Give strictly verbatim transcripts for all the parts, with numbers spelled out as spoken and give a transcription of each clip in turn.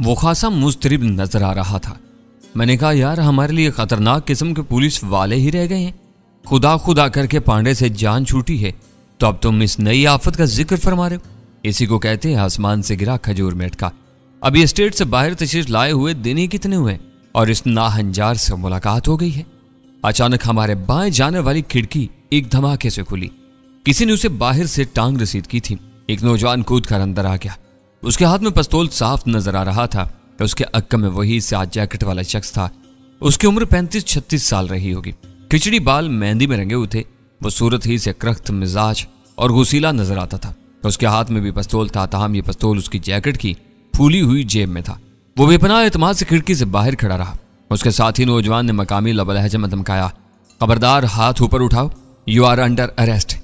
वो खासा मुस्तरिब नजर आ रहा था। मैंने कहा, यार हमारे लिए खतरनाक किस्म के पुलिस वाले ही रह गए हैं। खुदा खुदा करके पांडे से जान छूटी है, तो अब तुम इस नई आफत का जिक्र फरमा रहे हो। इसी को कहते हैं आसमान से गिरा खजूर में अटका। अब ये स्टेट से बाहर तशरीफ लाए हुए दिन ही कितने हुए और इस नाहंजार से मुलाकात हो गई है। अचानक हमारे बाएं जाने वाली खिड़की एक धमाके से खुली। किसी ने उसे बाहर से टांग रसीद की थी। एक नौजवान कूद कर अंदर आ गया। उसके हाथ में पिस्तौल साफ नजर आ रहा था। उसके अक्का में वही साथ जैकेट वाला शख्स था। उसकी उम्र पैंतीस छत्तीस साल रही होगी। खिचड़ी बाल मेहंदी में रंगे हुए थे। वो सूरत ही से क्रख्त मिजाज और गुसीला नजर आता था। उसके हाथ में भी पिस्तौल था, ताहम ये पिस्तौल उसकी जैकेट की फूली हुई जेब में था। वो बेपनाह एतमाद से खिड़की से बाहर खड़ा रहा। उसके साथ ही नौजवान ने मकामी लबलहजे में धमकाया, खबरदार हाथ ऊपर उठाओ, यू आर अंडर अरेस्ट।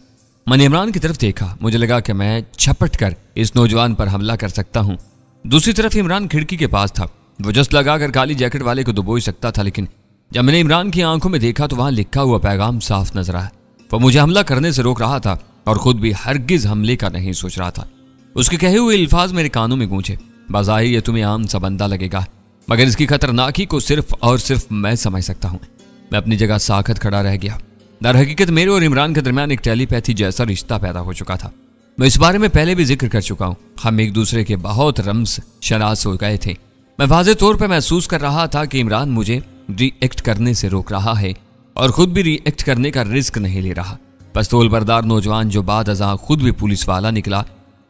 मैंने इमरान की तरफ देखा। मुझे लगा कि मैं छपट कर इस नौजवान पर हमला कर सकता हूँ। दूसरी तरफ इमरान खिड़की के पास था। वो जस्ट लगाकर काली जैकेट वाले को दबो ही सकता था, लेकिन जब मैंने इमरान की आंखों में देखा तो वहाँ लिखा हुआ पैगाम साफ नजर आया। वो मुझे हमला करने से रोक रहा था और खुद भी हरगिज हमले का नहीं सोच रहा था। उसके कहे हुए अल्फाज मेरे कानों में गूंजे, बाज़ाहिर ये तुम्हें आम सा बंदा लगेगा, मगर इसकी खतरनाकी को सिर्फ और सिर्फ मैं समझ सकता हूँ। मैं अपनी जगह साखत खड़ा रह गया। दर हकीकत मेरे और इमरान के दरमियान एक टेलीपैथी जैसा रिश्ता पैदा हो चुका था। मैं इस बारे में पहले भी जिक्र कर चुका हूँ। हम एक दूसरे के बहुत रम्स शनास हो गए थे। मैं वाज़े तौर पर महसूस कर रहा था कि इमरान मुझे रिएक्ट करने से रोक रहा है और खुद भी रिएक्ट करने का रिस्क नहीं ले रहा। पिस्तौल बरदार नौजवान, जो बाद अज़ां खुद भी पुलिस वाला निकला,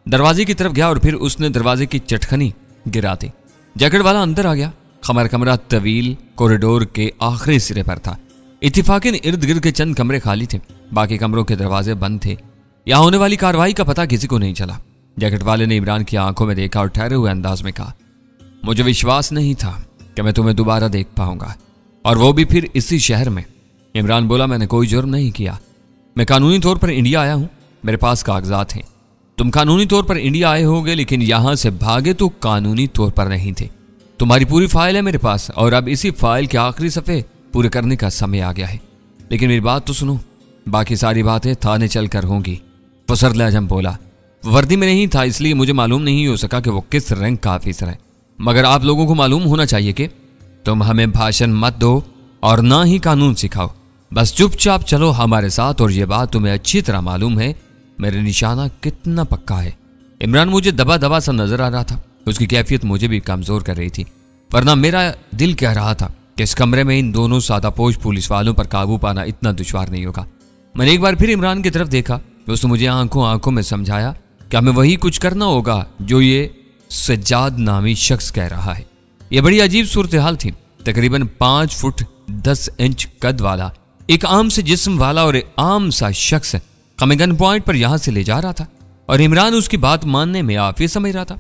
दरवाजे की तरफ गया और फिर उसने दरवाजे की चटखनी गिरा दी। जैकेट वाला अंदर आ गया। हमारा कमरा तवील कॉरिडोर के आखिरी सिरे पर था। इत्तिफाकन इर्द गिर्द के चंद कमरे खाली थे, बाकी कमरों के दरवाजे बंद थे। यहाँ होने वाली कार्रवाई का पता किसी को नहीं चला। जैकेट वाले ने इमरान की आंखों में देखा और ठहरे हुए अंदाज में कहा, मुझे विश्वास नहीं था कि मैं तुम्हें दोबारा देख पाऊंगा, और वो भी फिर इसी शहर में। इमरान बोला, मैंने कोई जुर्म नहीं किया। मैं कानूनी तौर पर इंडिया आया हूँ, मेरे पास कागजात हैं। तुम कानूनी तौर पर इंडिया आए होगे, लेकिन यहाँ से भागे तो कानूनी तौर पर नहीं थे। तुम्हारी पूरी फाइल है मेरे पास, और अब इसी फाइल के आखिरी सफ़े पूरे करने का समय आ गया है। लेकिन मेरी बात तो सुनो, बाकी सारी बातें थाने चल कर होंगी। फसरल आजम बोला, वर्दी में नहीं था, इसलिए मुझे मालूम नहीं हो सका कि वो किस रैंक का ऑफिसर है, मगर आप लोगों को मालूम होना चाहिए कि तुम हमें भाषण मत दो और ना ही कानून सिखाओ। बस चुपचाप चलो हमारे साथ, और ये बात तुम्हें अच्छी तरह मालूम है मेरे निशाना कितना पक्का है। इमरान मुझे दबा दबा सा नजर आ रहा था। उसकी कैफियत मुझे भी कमज़ोर कर रही थी, वरना मेरा दिल कह रहा था कि इस कमरे में इन दोनों सादापोश पुलिस वालों पर काबू पाना इतना दुश्वार नहीं होगा। मैंने एक बार फिर इमरान की तरफ देखा। उसने मुझे आंखों आंखों में समझाया कि हमें वही कुछ करना होगा जो ये सज्जाद नामी शख्स कह रहा है। यह बड़ी अजीब सूरत हाल थी। तकरीबन पाँच फुट दस इंच कद वाला, एक आम से जिस्म वाला और आम सा शख्स हमें गन पॉइंट पर यहाँ से ले जा रहा था, और इमरान उसकी बात मानने में आफियत समझ रहा था।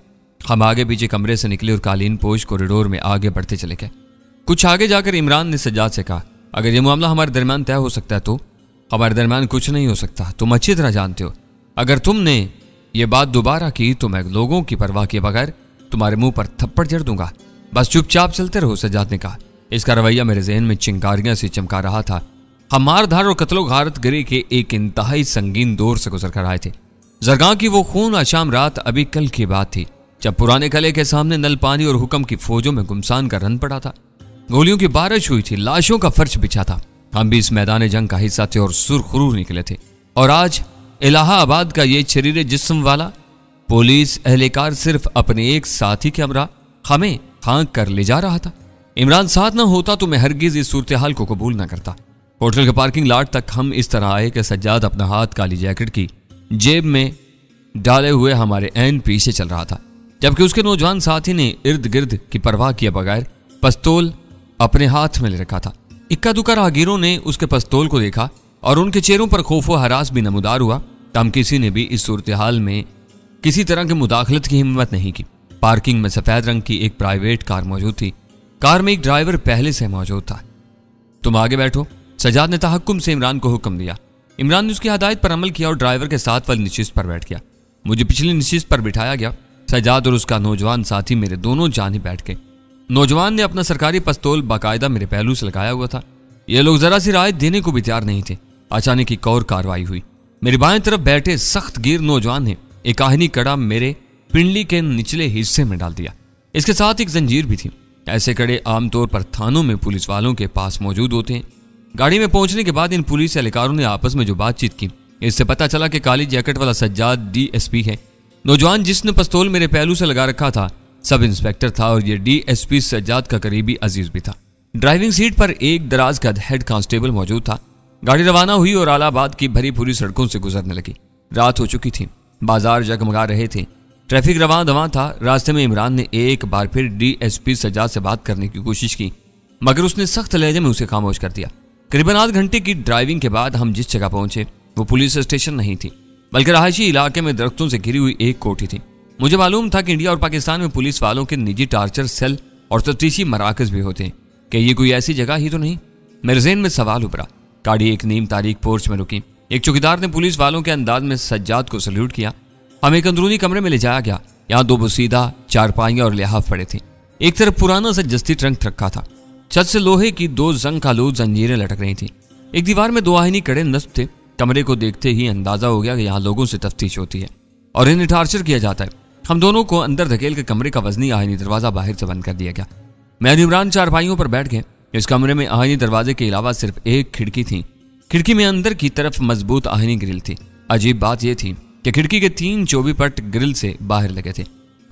हम आगे पीछे कमरे से निकले और कालीन पोश कॉरिडोर में आगे बढ़ते चले गए। कुछ आगे जाकर इमरान ने सज्जाद से कहा, अगर ये मामला हमारे दरमियान तय हो सकता है तो हमारे दरमियान कुछ नहीं हो सकता। तुम अच्छी तरह जानते हो, अगर तुमने ये बात दोबारा की तो मैं लोगों की परवाह किए बगैर तुम्हारे मुंह पर थप्पड़ जड़ दूंगा। बस चुपचाप चलते रहो, सज्जाद ने कहा। इसका रवैया मेरे जहन में चिंगारियां से चमका रहा था। हम मारधार और कत्लो घात गिरी के एक इंतहाई संगीन दौर से गुजर कर आए थे। जरगां की वो खून आशाम रात अभी कल की बात थी, जब पुराने किले के सामने नल पानी और हुक्म की फौजों में गुमसान का रन पड़ा था। गोलियों की बारिश हुई थी, लाशों का फर्श बिछा था। हम भी इस मैदान जंग का हिस्सा थे और सुरखरू निकले थे। और आज इलाहाबाद का ये शरीर जिस्म वाला पुलिस एहलकार सिर्फ अपने एक साथी के हमरा हमें हाँक कर ले जा रहा था। इमरान साथ ना होता तो मैं हरगिज इस सूरत हाल को कबूल ना करता। होटल के पार्किंग लॉट तक हम इस तरह आए कि सज्जाद अपना हाथ काली जैकेट की जेब में डाले हुए हमारे एन पीछे चल रहा था, जबकि उसके नौजवान साथी ने इर्द गिर्द की परवाह किए बगैर पिस्तौल अपने हाथ में ले रखा था। इक्का दुक्का राहगीरों ने उसके पिस्तौल को देखा और उनके चेहरों पर खौफ व हरास भी नमूदार हुआ। तम किसी ने भी इस सूरत हाल में किसी तरह की मुदाखलत की हिम्मत नहीं की। पार्किंग में सफ़ेद रंग की एक प्राइवेट कार मौजूद थी। कार में एक ड्राइवर पहले से मौजूद था। तुम आगे बैठो, सज्जाद ने तहक्कुम से इमरान को हुक्म दिया। इमरान ने उसकी हदायत पर अमल किया और ड्राइवर के साथ वाली नशिस्त पर बैठ गया। मुझे पिछली नशिस्त पर बिठाया गया। सज्जाद और उसका नौजवान साथी मेरे दोनों जाने बैठ गए। नौजवान ने अपना सरकारी पिस्तौल बाकायदा मेरे पहलू से लगाया हुआ था। ये लोग जरा सी राय देने को भी तैयार नहीं थे। अचानक एक और कार्रवाई हुई। मेरी बाएं तरफ बैठे सख्त गिर नौजवान ने एक आहनी कड़ा मेरे पिंडली के निचले हिस्से में डाल दिया। इसके साथ एक जंजीर भी थी। ऐसे कड़े आमतौर पर थानों में पुलिस वालों के पास मौजूद होते हैं। गाड़ी में पहुंचने के बाद इन पुलिस एहलकारों ने आपस में जो बातचीत की, इससे पता चला कि काली जैकेट वाला सज्जाद डी एस पी है। नौजवान जिसने पिस्तौल मेरे पहलू से लगा रखा था सब इंस्पेक्टर था और ये डी एस पी सज्जाद का करीबी अजीज भी था। ड्राइविंग सीट पर एक दराज का हेड कांस्टेबल मौजूद था। गाड़ी रवाना हुई और आलाबाद की भरी पूरी सड़कों से गुजरने लगी। रात हो चुकी थी, बाजार जगमगा रहे थे, ट्रैफिक रवां दवां था। रास्ते में इमरान ने एक बार फिर डी एस पी सज्जाद से बात करने की कोशिश की, मगर उसने सख्त लहजे में उसे खामोश कर दिया। करीबन आध घंटे की ड्राइविंग के बाद हम जिस जगह पहुंचे वो पुलिस स्टेशन नहीं थी, बल्कि रहायशी इलाके में दरख्तों से घिरी हुई एक कोठी थी। मुझे मालूम था कि इंडिया और पाकिस्तान में पुलिस वालों के निजी टार्चर सेल और तफ्तीशी मराकज भी होते हैं, कि ये कोई ऐसी जगह ही तो नहीं। मेरे ज़हन में सवाल उभरा। गाड़ी एक नीम तारीख पोर्च में रुकी। एक चौकीदार ने पुलिस वालों के अंदाज में सज्जाद को सल्यूट किया। हम एक अंदरूनी कमरे में ले जाया गया। यहाँ दो बसीदा, चारपाइयाँ और लिहाफ पड़े थे। एक तरफ पुराना सा जस्ती ट्रंक रखा था। छत से लोहे की दो जंग आलूद जंजीरें लटक रही थी। एक दीवार में दो आहिनी कड़े नस्ब थे। कमरे को देखते ही अंदाजा हो गया कि यहाँ लोगों से तफ्तीश होती है और इन्हें टार्चर किया जाता है। हम दोनों को अंदर धकेल के कमरे का वजनी आहिनी दरवाजा बाहर से बंद कर दिया गया। मैं इमरान चारपाइयों पर बैठ गए। इस कमरे में आहिनी दरवाजे के अलावा सिर्फ एक खिड़की थी। खिड़की में अंदर की तरफ मजबूत आहिनी ग्रिल थी। अजीब बात यह थी कि खिड़की के तीन चौबीपट ग्रिल से बाहर लगे थे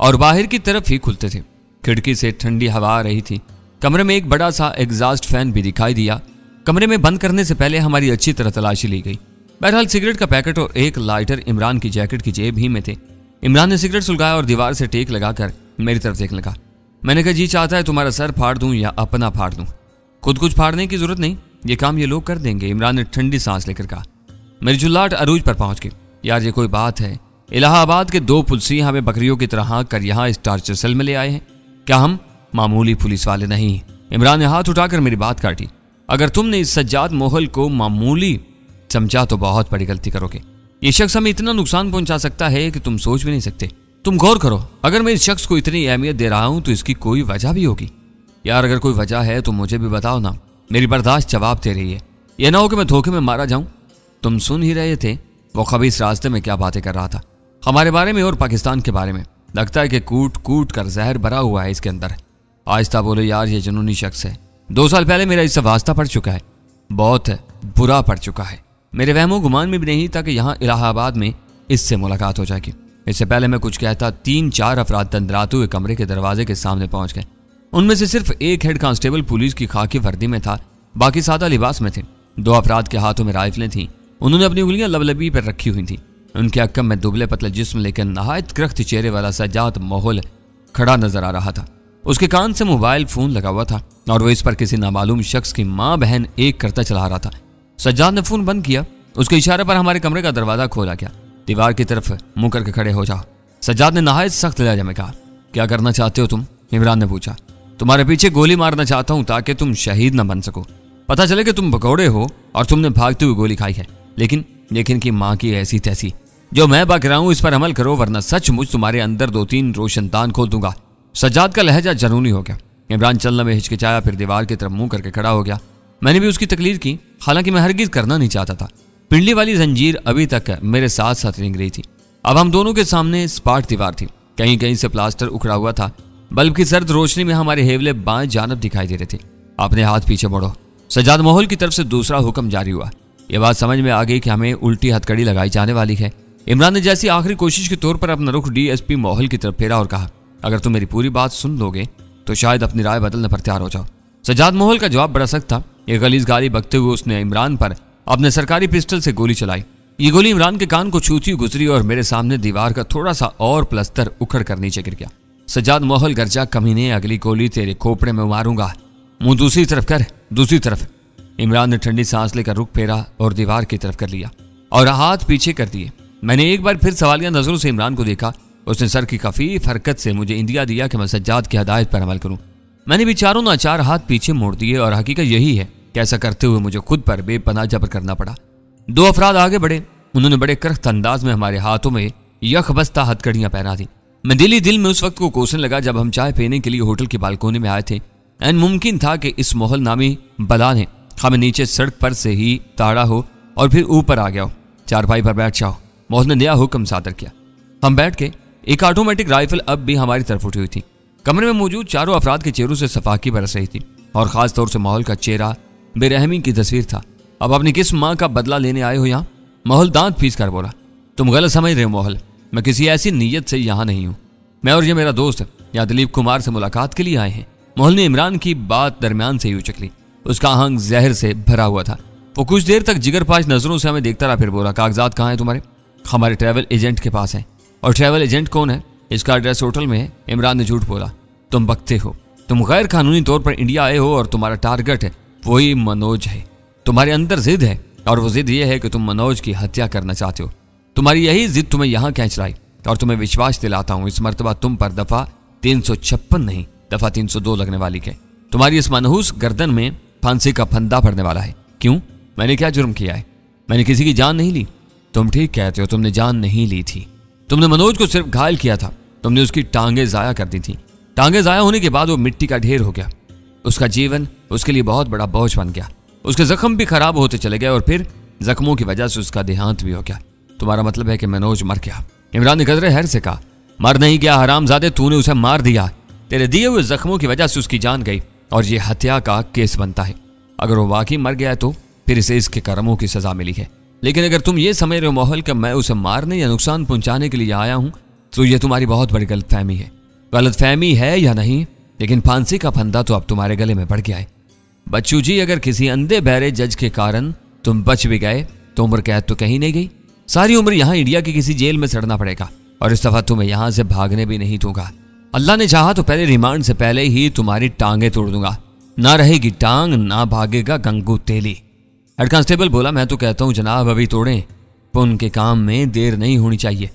और बाहर की तरफ ही खुलते थे। खिड़की से ठंडी हवा आ रही थी। कमरे में एक बड़ा सा एग्जॉस्ट फैन भी दिखाई दिया। कमरे में बंद करने से पहले हमारी अच्छी तरह तलाशी ली गई। बहरहाल सिगरेट का पैकेट और एक लाइटर इमरान की जैकेट की जेब ही में थे। इमरान ने सिगरेट सुलगाया और दीवार से टेक लगाकर मेरी तरफ देखने लगा। मैंने कहा, जी चाहता है तुम्हारा सर फाड़ दूं या अपना फाड़ दूं। खुद कुछ फाड़ने की जरूरत नहीं, ये काम ये लोग कर देंगे, इमरान ने ठंडी सांस लेकर कहा। मेरी जुल्लाट अरूज पर पहुंच गई। यार ये कोई बात है, इलाहाबाद के दो पुलिस हमें बकरियों की तरह हाँक कर यहाँ इस टार्चर सेल में ले आए हैं। क्या हम मामूली पुलिस वाले नहीं? इमरान ने हाथ उठाकर मेरी बात काटी। अगर तुमने इस सज्जाद मोहल को मामूली समझा तो बहुत बड़ी गलती करोगे। ये शख्स हमें इतना नुकसान पहुंचा सकता है कि तुम सोच भी नहीं सकते। तुम गौर करो, अगर मैं इस शख्स को इतनी अहमियत दे रहा हूं तो इसकी कोई वजह भी होगी। यार अगर कोई वजह है तो मुझे भी बताओ ना, मेरी बर्दाश्त जवाब दे रही है। यह ना हो कि मैं धोखे में मारा जाऊं। तुम सुन ही रहे थे वो खबीस रास्ते में क्या बातें कर रहा था, हमारे बारे में और पाकिस्तान के बारे में। लगता है कि कूट कूट कर जहर भरा हुआ है इसके अंदर। आहिस्ता बोलो यार, ये जुनूनी शख्स है। दो साल पहले मेरा इससे वास्ता पड़ चुका है, बहुत बुरा पड़ चुका है। मेरे वहमो गुमान में भी नहीं था कि यहाँ इलाहाबाद में इससे मुलाकात हो जाएगी। इससे पहले मैं कुछ कहता तीन चार अफराद तंदराते हुए कमरे के दरवाजे के सामने पहुंच गए। उनमें से सिर्फ एक हेड कांस्टेबल पुलिस की खाकी वर्दी में था, बाकी सादा लिबास में थे। दो अफराद के हाथों में राइफलें थीं। उन्होंने अपनी उंगलियां लबलबी पर रखी हुई थीं। उनके अक्कम में दुबले पतले जिस्म लेकिन नहायत करख्त चेहरे वाला सज्जाद माहौल खड़ा नजर आ रहा था। उसके कान से मोबाइल फोन लगा हुआ था और वो इस पर किसी नामालूम शख्स की माँ बहन एक करता चला रहा था। सज्जाद ने फोन बंद किया। उसके इशारे पर हमारे कमरे का दरवाजा खोला गया। दीवार की तरफ मुंह करके खड़े हो जाओ, सज्जाद ने नहायत सख्त लहजे में कहा। क्या करना चाहते हो तुम? इमरान ने पूछा। तुम्हारे पीछे गोली मारना चाहता हूं ताकि तुम शहीद न बन सको, पता चले कि तुम भगौड़े हो और तुमने भागते हुए गोली खाई है। लेकिन लेकिन की माँ की ऐसी तैसी, जो मैं बाक रहा हूं इस पर अमल करो वरना सचमुच तुम्हारे अंदर दो तीन रोशनदान खोल दूंगा। सज्जाद का लहजा जुनूनी हो गया। इमरान चलने में हिचकिचाया, फिर दीवार की तरफ मुंह करके खड़ा हो गया। मैंने भी उसकी तकलीर की, हालांकि मैं हरगिज करना नहीं चाहता था। पिंडली वाली जंजीर अभी तक मेरे साथ साथ रिंग रही थी। अब हम दोनों के सामने सपाट दीवार थी, कहीं कहीं से प्लास्टर उखड़ा हुआ था। बल्ब की सर्द रोशनी में हमारे हेवले बाएं जानब दिखाई दे रहे थे। अपने हाथ पीछे मोड़ो, सज्जाद माहौल की तरफ से दूसरा हुक्म जारी हुआ। यह बात समझ में आ गई कि हमें उल्टी हथकड़ी लगाई जाने वाली है। इमरान ने जैसी आखिरी कोशिश के तौर पर अपना रुख डी एस पी माहौल की तरफ फेरा और कहा, अगर तुम मेरी पूरी बात सुन लोगे तो शायद अपनी राय बदलने पर तैयार हो जाओ। सज्जाद माहौल का जवाब बड़ा सख्त था। एक गलीज गाली बकते हुए उसने इमरान पर अपने सरकारी पिस्टल से गोली चलाई। ये गोली इमरान के कान को छूती गुजरी और मेरे सामने दीवार का थोड़ा सा और प्लस्तर उखड़ कर नीचे गिर गया। सज्जाद माहौल गर्जा, कमीने अगली गोली तेरे खोपड़े में मारूंगा, मुंह दूसरी तरफ कर, दूसरी तरफ। इमरान ने ठंडी सांस लेकर रुख फेरा और दीवार की तरफ कर लिया और हाथ पीछे कर दिए। मैंने एक बार फिर सवालिया नजरों से इमरान को देखा। उसने सर की खफीफ हरकत से मुझे इंदिया दिया कि मैं सज्जाद की हदायत पर अमल करूं। मैंने भी चारों नाचार हाथ पीछे मोड़ दिए और हकीकत यही है कि ऐसा करते हुए मुझे खुद पर बेपनाह जबर करना पड़ा। दो अफराद आगे बढ़े। उन्होंने बड़े करख्त अंदाज में हमारे हाथों में यखबस्ता हथकड़ियां पहना दी। मैं दिल ही दिल में उस वक्त को कोसने लगा जब हम चाय पीने के लिए होटल की बालकोनी में आए थे। एन मुमकिन था कि इस मोहल नामी बला ने हमें नीचे सड़क पर से ही ताड़ा हो और फिर ऊपर आ गया हो। चारपाई पर बैठ जाओ, मोहल ने नया हुक्म सादर किया। हम बैठ गए। एक ऑटोमेटिक राइफल अब भी हमारी तरफ उठी हुई थी। कमरे में मौजूद चारों अफराद के चेहरों से सफाकी बरस रही थी और खास तौर से माहौल का चेहरा बेरहमी की तस्वीर था। अब अपनी किस माँ का बदला लेने आए हो यहाँ? माहौल दांत फीस कर बोला। तुम गलत समझ रहे हो माहौल, मैं किसी ऐसी नीयत से यहाँ नहीं हूँ। मैं और ये मेरा दोस्त यहाँ दिलीप कुमार से मुलाकात के लिए आए हैं। माहौल ने इमरान की बात दरमियान से ही उचक ली। उसका आहंग जहर से भरा हुआ था। वो कुछ देर तक जिगरपाश नजरों से हमें देखता रहा, फिर बोला, कागजात कहाँ हैं तुम्हारे? हमारे ट्रैवल एजेंट के पास है। और ट्रैवल एजेंट कौन है? इसका एड्रेस होटल में है। इमरान ने झूठ बोला। तुम बकते हो, तुम गैर कानूनी तौर पर इंडिया आए हो और तुम्हारा टारगेट है वही मनोज है। तुम्हारे अंदर जिद है और वो जिद ये है कि तुम मनोज की हत्या करना चाहते हो। तुम्हारी यही जिद तुम्हें यहाँ खींच लाई और तुम्हें विश्वास दिलाता हूँ इस मरतबा तुम पर दफा तीन सौ छप्पन नहीं दफा तीन सौ दो लगने वाली है। तुम्हारी इस मनहूस गर्दन में फांसी का फंदा पड़ने वाला है। क्यों? मैंने क्या जुर्म किया है? मैंने किसी की जान नहीं ली। तुम ठीक कहते हो, तुमने जान नहीं ली थी। तुमने मनोज को सिर्फ घायल किया था। तुमने उसकी टांगे ज़ाया कर दी थी। टांगे ज़ाया होने के बाद वो मिट्टी का ढेर हो गया। उसका जीवन उसके लिए बहुत बड़ा बोझ बन गया। उसके जख्म भी खराब होते चले गए और फिर जख्मों की वजह से उसका देहांत भी हो गया। तुम्हारा मतलब है कि मनोज मर गया? इमरान ने कदरे हैर से कहा। मर नहीं गया हरामजादे, तूने उसे मार दिया। तेरे दिए हुए जख्मों की वजह से उसकी जान गई और ये हत्या का केस बनता है। अगर वो वाकई मर गया है तो फिर इसे इसके कर्मों की सजा मिली है। लेकिन अगर तुम ये समझ रहे हो माहौल कि मैं उसे मारने या नुकसान पहुंचाने के लिए आया हूं तो ये तुम्हारी बहुत बड़ी गलतफहमी है। गलतफहमी है या नहीं, लेकिन फांसी का फंदा तो अब तुम्हारे गले में पड़ गया है। बच्चू जी, अगर किसी अंधे बहरे जज के कारण तुम बच भी गए तो उम्र कैद तो कहीं नहीं गई। सारी उम्र यहाँ इंडिया की किसी जेल में सड़ना पड़ेगा और इस दफा तुम्हें यहाँ से भागने भी नहीं दूंगा। अल्लाह ने चाहा तो पहले रिमांड से पहले ही तुम्हारी टांगें तोड़ दूंगा। ना रहेगी टांग, ना भागेगा गंगू तेली। हेड कांस्टेबल बोला, मैं तो कहता हूँ जनाब अभी तोड़ें, पर उनके काम में देर नहीं होनी चाहिए।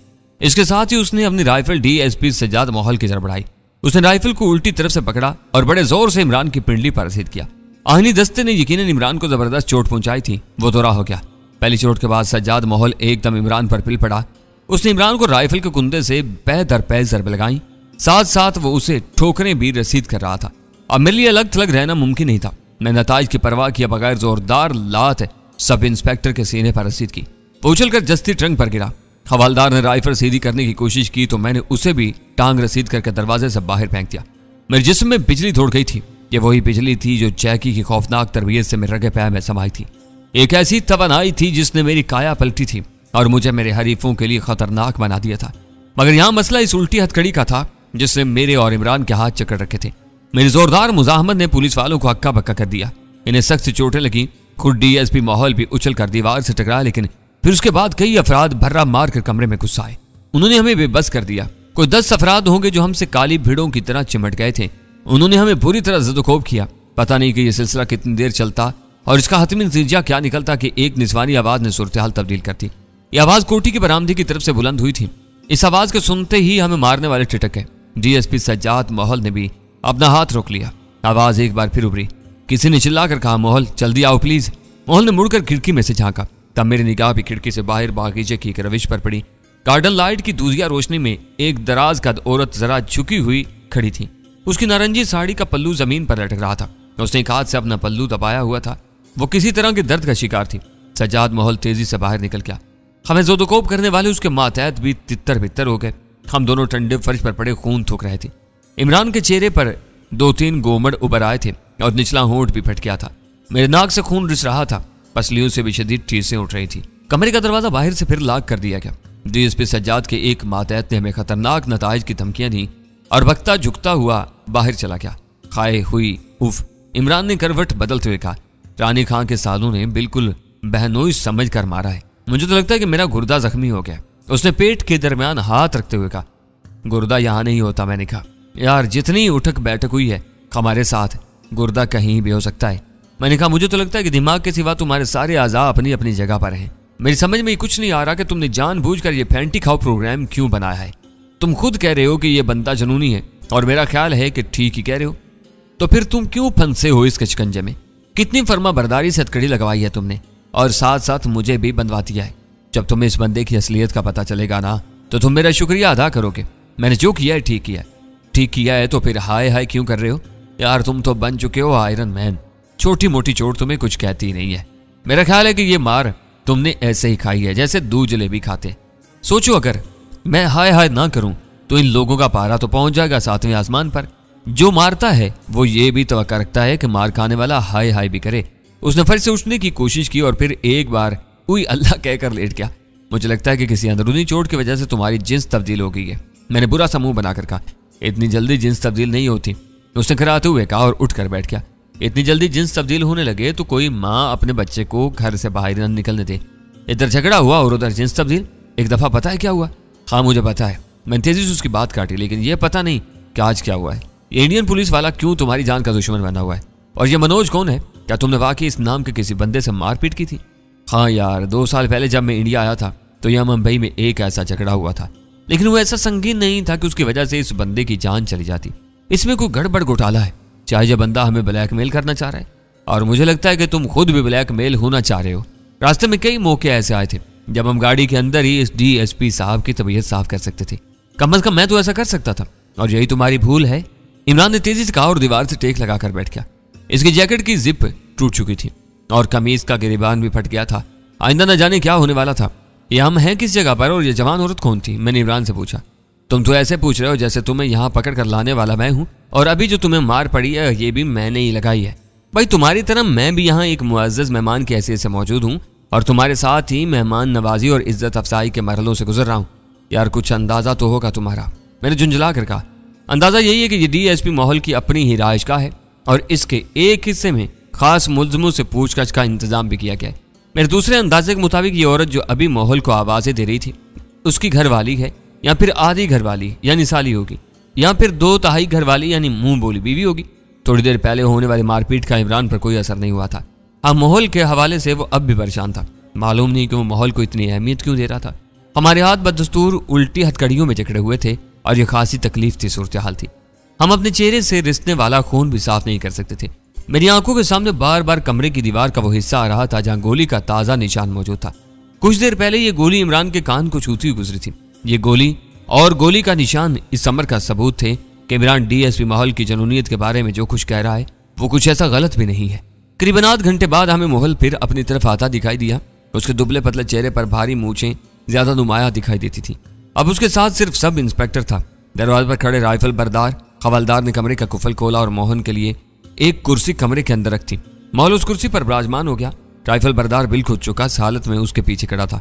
इसके साथ ही उसने अपनी राइफल डीएसपी सज्जाद माहौल की तरफ बढ़ाई। उसने राइफल को उल्टी तरफ से पकड़ा और बड़े जोर से इमरान की पिंडली पर रसीद किया। आहनी दस्ते ने यकीनन इमरान को जबरदस्त चोट पहुंचाई थी। वो दोहरा हो गया। पहली चोट के बाद सज्जाद माहौल एकदम इमरान पर पिल पड़ा। उसने इमरान को राइफल के कुंदे से पै दर पै ज़रबें लगाई। साथ साथ वो उसे ठोकरें भी रसीद कर रहा था। अब मेरे लिए अलग थलग रहना मुमकिन नहीं था। मैं नताज की परवाह किए बगैर जोरदार लात सब इंस्पेक्टर के सीने पर रसीद की। उछल कर जस्ती ट्रंक पर गिरा। हवालदार ने राइफल सीधी करने की कोशिश की तो मैंने उसे भी टांग रसीद करके दरवाजे से बाहर फेंक दिया। मेरे जिस्म में बिजली दौड़ गई थी। ये वही बिजली थी जो जैकी की खौफनाक तरबियत से मेरे रगे पैर में समाई थी। एक ऐसी तवानाई थी जिसने मेरी काया पलटी थी और मुझे मेरे हरीफों के लिए खतरनाक बना दिया था। मगर यहाँ मसला इस उल्टी हथकड़ी का था जिसने मेरे और इमरान के हाथ चकड़ रखे थे। मेरी जोरदार मुजाहमत ने पुलिस वालों को हक्का बक्का कर दिया। इन्हें सख्त चोटें लगी। खुद डीएसपी माहौल भी उछल कर दीवार से टकरा, लेकिन फिर उसके बाद कई अफराद भर्रा मार कर कमरे में गुस्सा आए। उन्होंने हमें बेबस कर दिया। कोई दस अफराद होंगे जो हमसे काली भीड़ों की तरह चिमट गए थे। उन्होंने हमें बुरी तरह जदोखोब किया। पता नहीं कि यह सिलसिला कितनी देर चलता और इसका हतमी नतीजा क्या निकलता कि एक निस्वानी आवाज ने सूरतेहाल तब्दील कर दी। यह आवाज कोटी की बरामदी की तरफ से बुलंद हुई थी। इस आवाज को सुनते ही हमें मारने वाले टिटक गए। डीएसपी सज्जाद माहौल ने भी अपना हाथ रोक लिया। आवाज एक बार फिर उभरी। किसी ने चिल्ला कर कहा, माहौल जल्दी आओ प्लीज। माहौल ने मुड़कर खिड़की में से झांका। तब मेरी निगाह भी खिड़की से बाहर बागीचे की एक रविश पर पड़ी। गार्डन लाइट की दूधिया रोशनी में एक दराज कद औरत जरा झुकी हुई खड़ी थी। उसकी नारंगी साड़ी का पल्लू जमीन पर लटक रहा था। उसने एक हाथ से अपना पल्लू दबाया हुआ था। वो किसी तरह के दर्द का शिकार थी। सज्जाद माहौल तेजी से बाहर निकल गया। हमें जोदोकोब करने वाले उसके मातहत भी तितर बितर हो गए। हम दोनों ठंडे फर्श पर पड़े खून थूक रहे थे। इमरान के चेहरे पर दो तीन गोमड़ उबर आए थे और निचला होंठ भी फट गया था। मेरे नाक से खून रिस रहा था। पसलियों से भी शदीद चीसें उठ रही थी। कमरे का दरवाजा बाहर से फिर लॉक कर दिया गया। डीएसपी सज्जाद के एक मातहत ने हमें खतरनाक नताइज की धमकियां दी और भक्ता झुकता हुआ बाहर चला गया। खाए हुई उफ, इमरान ने करवट बदलते हुए कहा, रानी खां के सालों ने बिल्कुल बहनोई समझ कर मारा है। मुझे तो लगता है कि मेरा गुर्दा जख्मी हो गया। उसने पेट के दरमियान हाथ रखते हुए कहा, गुर्दा यहाँ नहीं होता। मैंने कहा, यार जितनी उठक बैठक हुई है हमारे साथ, गुर्दा कहीं भी हो सकता है। मैंने कहा, मुझे तो लगता है कि दिमाग के सिवा तुम्हारे सारे आज़ा अपनी अपनी जगह पर हैं। मेरी समझ में कुछ नहीं आ रहा कि तुमने जानबूझकर ये फैंटी खाओ प्रोग्राम क्यों बनाया है। तुम खुद कह रहे हो कि ये बंदा जुनूनी है और मेरा ख्याल है कि ठीक ही कह रहे हो। तो फिर तुम क्यों फंसे हो इस कचकंजे में? कितनी फर्मा बर्दारी से हथकड़ी लगवाई है तुमने और साथ साथ मुझे भी बंधवा दिया है। जब तुम्हें इस बंदे की असलियत का पता चलेगा ना तो तुम मेरा शुक्रिया अदा करोगे। मैंने जो किया है ठीक किया है। ठीक किया है तो फिर हाय हाय क्यों कर रहे हो? यार तुम तो बन चुके हो आयरन मैन। छोटी मोटी चोट तुम्हें कुछ कहती नहीं है। मेरा ख्याल है कि ये मार तुमने ऐसे ही खाई है जैसे दो जलेबी खाते। सोचो अगर मैं हाय हाय ना करूं तो इन लोगों का पारा तो पहुंच जाएगा सातवें आसमान पर। जो मारता है वो ये भी तवक्का रखता है कि मार खाने वाला हाय हाय भी करे। उसने फर्श से उठने की कोशिश की और फिर एक बार उई अल्लाह कहकर लेट गया। मुझे लगता है कि किसी अंदरूनी चोट की वजह से तुम्हारी जिन्स तब्दील हो गई है। मैंने बुरा सा मुंह बनाकर कहा, इतनी जल्दी जिन्स तब्दील नहीं होती, उसने कराते हुए कहा और उठकर बैठ गया। इतनी जल्दी जिन्स तब्दील होने लगे तो कोई माँ अपने बच्चे को घर से बाहर न निकलने दे। इधर झगड़ा हुआ और उधर जिन्स तब्दील। एक दफ़ा पता है क्या हुआ? हाँ मुझे पता है, मैंने तेजी से उसकी बात काटी, लेकिन यह पता नहीं कि आज क्या हुआ है। इंडियन पुलिस वाला क्यों तुम्हारी जान का दुश्मन बना हुआ है? और ये मनोज कौन है? क्या तुमने वाकई इस नाम के किसी बंदे से मारपीट की थी? हाँ यार, दो साल पहले जब मैं इंडिया आया था तो यहाँ मुंबई में एक ऐसा झगड़ा हुआ था, लेकिन वो ऐसा संगीन नहीं था कि उसकी वजह से इस बंदे की जान चली जाती। इसमें कोई गड़बड़ घोटाला है, चाहे यह बंदा हमें ब्लैकमेल करना चाह रहा है, और मुझे लगता है कि तुम खुद भी ब्लैकमेल होना चाह रहे हो। रास्ते में कई मौके ऐसे आए थे जब हम गाड़ी के अंदर ही इस डीएसपी साहब की तबीयत साफ कर सकते थे। कम अज कम मैं तो ऐसा कर सकता था, और यही तुम्हारी भूल है। इमरान ने तेजी से कहा और दीवार से टेक लगाकर बैठ गया। इसकी जैकेट की जिप टूट चुकी थी और कमीज का गिरेबान भी फट गया था। आइंदा न जाने क्या होने वाला था। यह हम हैं किस जगह पर और यह जवान औरत कौन थी? मैंने इमरान से पूछा। तुम तो ऐसे पूछ रहे हो जैसे तुम्हें यहाँ पकड़ कर लाने वाला मैं हूँ, और अभी जो तुम्हें मार पड़ी है ये भी मैंने ही लगाई है। भाई तुम्हारी तरह मैं भी यहाँ एक मुअज़्ज़ज़ मेहमान की हैसियत से मौजूद हूँ, और तुम्हारे साथ ही मेहमान नवाजी और इज्जत अफसाई के मरहलों से गुजर रहा हूँ। यार कुछ अंदाज़ा तो होगा तुम्हारा, मैंने झुंझला कर कहा। अंदाज़ा यही है कि ये डीएसपी माहौल की अपनी ही राज का है, और इसके एक हिस्से में खास मुलजमों से पूछताछ का इंतजाम भी किया गया है। मेरे दूसरे अंदाजे के मुताबिक ये औरत जो अभी माहौल को आवाज़ें दे रही थी उसकी घरवाली है, या फिर आधी घरवाली यानी साली होगी, या फिर दो तहाई घरवाली यानी मुँह बोली बीवी होगी। थोड़ी देर पहले होने वाली मारपीट का इमरान पर कोई असर नहीं हुआ था। हाँ माहौल के हवाले से वो अब भी परेशान था। मालूम नहीं कि वो माहौल को इतनी अहमियत क्यों दे रहा था। हमारे हाथ बदस्तूर उल्टी हथकड़ियों में जकड़े हुए थे और ये खासी तकलीफ की सूरत हाल थी। हम अपने चेहरे से रिसने वाला खून भी साफ नहीं कर सकते थे। मेरी आंखों के सामने बार बार कमरे की दीवार का वो हिस्सा आ रहा था जहाँ गोली का ताज़ा निशान मौजूद था। कुछ देर पहले ये गोली इमरान के कान को छूती हुई गुजरी थी। ये गोली और गोली का निशान इस समर का सबूत थे कि इमरान डीएसपी माहौल की जनूनियत के बारे में जो कुछ कह रहा है वो कुछ ऐसा गलत भी नहीं है। करीबन आध घंटे बाद हमें माहौल फिर अपनी तरफ आता दिखाई दिया। उसके दुबले पतले चेहरे पर भारी मूछें ज्यादा नुमाया दिखाई देती थी। अब उसके साथ सिर्फ सब इंस्पेक्टर था। दरवाजे पर खड़े राइफल बरदार हवलदार ने कमरे का कुफल खोला और मोहन के लिए एक कुर्सी कमरे के अंदर रखी। माहौल उस कुर्सी पर विराजमान हो गया। राइफल बरदार बिल खुद चुका हालत में उसके पीछे खड़ा था।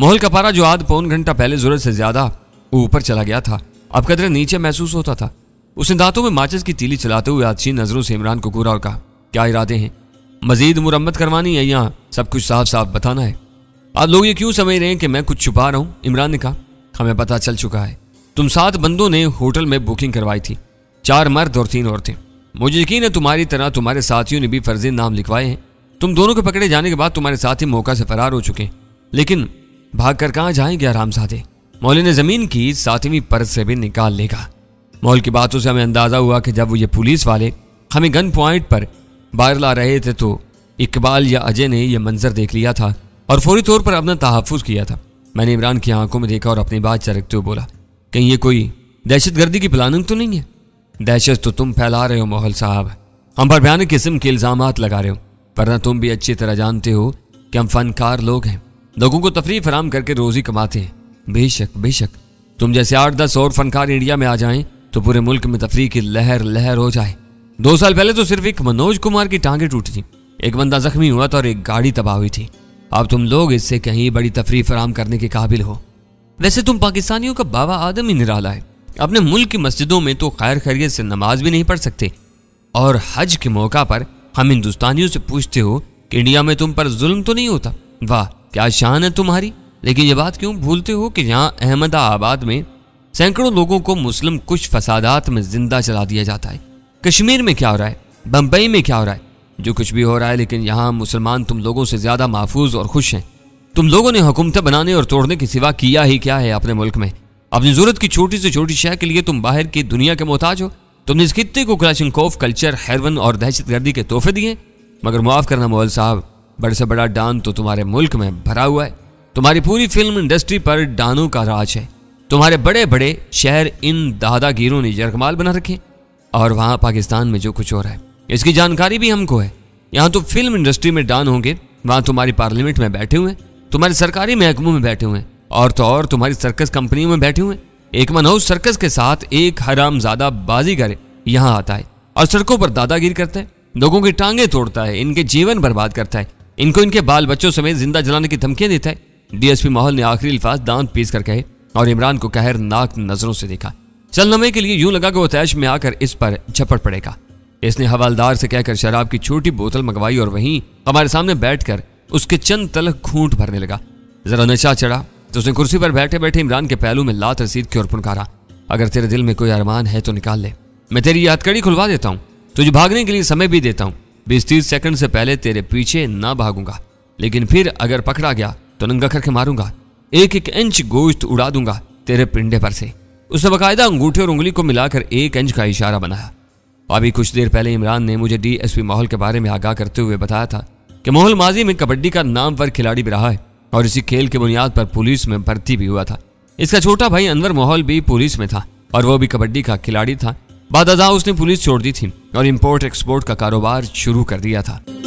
माहौल का पारा जो आध पौन घंटा पहले जरूरत से ज्यादा ऊपर चला गया था अब कदरे नीचे महसूस होता था। उसने दांतों में माचिस की तीली चलाते हुए अच्छी नजरों से इमरान को घूरा और कहा, क्या इरादे हैं? मजीद मुरम्मत करवानी है या सब कुछ साफ साफ बताना है? आप लोग ये क्यों समझ रहे हैं कि मैं कुछ छुपा रहा हूँ? इमरान ने कहा, हमें पता चल चुका है। तुम सात बंदों ने होटल में बुकिंग करवाई थी, चार मर्द और तीन औरतें। मुझे यकीन है तुम्हारी तरह तुम्हारे साथियों ने भी फर्जी नाम लिखवाए हैं। तुम दोनों के पकड़े जाने के बाद तुम्हारे साथी मौका से फरार हो चुके हैं, लेकिन भाग कर कहाँ जाएंगे आरामसादे? मौली ने ज़मीन की सातवीं परत से भी निकाल लेगा। मौल की बातों से हमें अंदाज़ा हुआ कि जब वो ये पुलिस वाले हमें गन पॉइंट पर बाहर ला रहे थे तो इकबाल या अजय ने यह मंजर देख लिया था और फौरी तौर पर अपना तहफ़ुज़ किया था। मैंने इमरान की आंखों में देखा और अपनी बात चरकते हुए बोला, कहीं ये कोई दहशतगर्दी की प्लानिंग तो नहीं है? दहशत तो तुम फैला रहे हो माहौल साहब, हम पर भयानक किस्म के इल्ज़ामात लगा रहे हो, वरना तुम भी अच्छी तरह जानते हो कि हम फनकार लोग हैं, लोगों को तफरीह फराम करके रोज़ी कमाते हैं। बेशक बेशक तुम जैसे आठ दस और फनकार इंडिया में आ जाएं तो पूरे मुल्क में तफरीह की लहर लहर हो जाए। दो साल पहले तो सिर्फ एक मनोज कुमार की टांगें टूटी थी, एक बंदा जख्मी हुआ था और एक गाड़ी तबाह हुई थी। अब तुम लोग इससे कहीं बड़ी तफरीह फराम करने के काबिल हो। वैसे तुम पाकिस्तानियों का बाबा आदम ही निराला है। अपने मुल्क की मस्जिदों में तो खैर खैरियत से नमाज भी नहीं पढ़ सकते, और हज के मौका पर हम हिंदुस्तानियों से पूछते हो कि इंडिया में तुम पर जुल्म तो नहीं होता। वाह क्या शान है तुम्हारी, लेकिन ये बात क्यों भूलते हो कि यहाँ अहमदाबाद में सैकड़ों लोगों को मुस्लिम कुछ फसादात में जिंदा जला दिया जाता है। कश्मीर में क्या हो रहा है, बम्बई में क्या हो रहा है, जो कुछ भी हो रहा है, लेकिन यहाँ मुसलमान तुम लोगों से ज़्यादा महफूज और खुश हैं। तुम लोगों ने हुकूमतें बनाने और तोड़ने के सिवा किया ही क्या है अपने मुल्क में? अपनी ज़रूरत की छोटी से छोटी शय के लिए तुम बाहर की दुनिया के मोहताज हो। तुमने इस खत्ते को कलाशनकोफ कल्चर हेरोइन और दहशतगर्दी के तोहफे दिए। मगर माफ़ करना मौल साहब, बड़े से बड़ा डान तो तुम्हारे मुल्क में भरा हुआ है। तुम्हारी पूरी फिल्म इंडस्ट्री पर डानों का राज है। तुम्हारे बड़े बड़े शहर इन दादागिरों ने यरकमाल बना रखे, और वहाँ पाकिस्तान में जो कुछ हो रहा है इसकी जानकारी भी हमको है। यहाँ तो फिल्म इंडस्ट्री में डान होंगे, वहाँ तुम्हारी पार्लियामेंट में बैठे हुए हैं, तुम्हारे सरकारी महकमों में बैठे हुए हैं, और तो और तुम्हारी सर्कस कंपनियों में बैठे हुए हैं। एक मनहूस सर्कस के साथ एक हरामजादा बाजीगर यहाँ आता है और सड़कों पर दादागिरी करता है, लोगों की टांगें तोड़ता है, इनके जीवन बर्बाद करता है, इनको इनके बाल बच्चों समेत जिंदा जलाने की धमकियां देता है। डीएसपी माहौल ने आखिरी अल्फाज दांत पीस कर कहे और इमरान को कहरनाक नजरों से देखा। चंद के लिए यूं लगा कि वो तैश में आकर इस पर झपड़ पड़ेगा। इसने हवालदार से कहकर शराब की छोटी बोतल मंगवाई और वहीं हमारे सामने बैठकर उसके चंद तलक घूंट भरने लगा। जरा नशा चढ़ा तो उसने कुर्सी पर बैठे बैठे इमरान के पहलू में लात रसीद की और पुनकारा, अगर तेरे दिल में कोई अरमान है तो निकाल ले, मैं तेरी यादकड़ी खुलवा देता हूँ, तुझे भागने के लिए समय भी देता हूँ, बीस तीस सेकंड से पहले तेरे पीछे ना भागूंगा, लेकिन फिर अगर पकड़ा गया तो नंगा करके मारूंगा, एक एक इंच गोश्त उड़ा दूंगा तेरे पिंडे पर से। उसने बाकायदा अंगूठे और उंगली को मिलाकर एक इंच का इशारा बनाया। अभी कुछ देर पहले इमरान ने मुझे डीएसपी माहौल के बारे में आगाह करते हुए बताया था कि माहौल माजी में कबड्डी का नामवर खिलाड़ी भी रहा है और इसी खेल की बुनियाद पर पुलिस में भर्ती भी हुआ था। इसका छोटा भाई अनवर माहौल भी पुलिस में था और वो भी कबड्डी का खिलाड़ी था। बाद उसने पुलिस छोड़ दी थी और इम्पोर्ट एक्सपोर्ट का कारोबार शुरू कर दिया था।